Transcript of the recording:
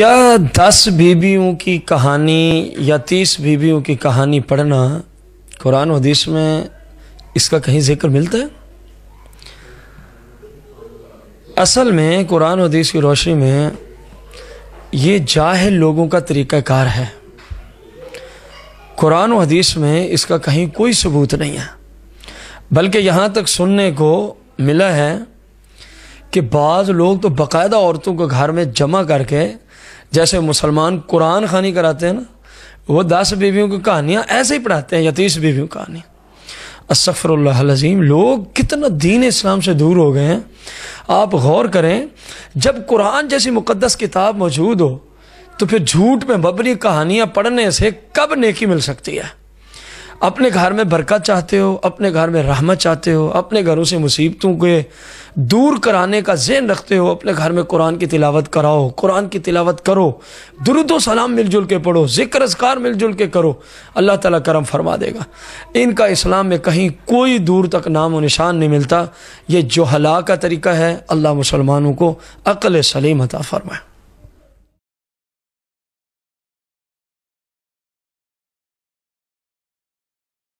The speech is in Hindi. क्या 10 बीबियों की कहानी या 30 बीबियों की कहानी पढ़ना कुरान हदीस में इसका कहीं जिक्र मिलता है? असल में कुरान हदीस की रोशनी में ये जाहिल लोगों का तरीक़ाकार है। कुरान और हदीस में इसका कहीं कोई सबूत नहीं है, बल्कि यहाँ तक सुनने को मिला है कि बाज़ लोग तो बाकायदा औरतों को घर में जमा करके, जैसे मुसलमान कुरान खानी कराते हैं ना, वो 10 बीवियों की कहानियाँ ऐसे ही पढ़ाते हैं या 30 बीवियों की कहानियाँ। अस्तगफिरुल्लाह अज़ीम, लोग कितना दीन इस्लाम से दूर हो गए हैं। आप गौर करें, जब कुरान जैसी मुक़द्दस किताब मौजूद हो तो फिर झूठ पे मबनी कहानियाँ पढ़ने से कब नेकी मिल सकती है? अपने घर में बरकत चाहते हो, अपने घर में रहमत चाहते हो, अपने घरों से मुसीबतों के दूर कराने का ज़हन रखते हो, अपने घर में कुरान की तिलावत कराओ, कुरान की तिलावत करो, दुरूद और सलाम मिलजुल के पढ़ो, ज़िक्र अज़कार मिलजुल के करो, अल्लाह ताला करम फरमा देगा। इनका इस्लाम में कहीं कोई दूर तक नाम व निशान नहीं मिलता। ये जोहला का तरीका है। अल्लाह मुसलमानों को अक्ल सलीम अता फरमाए।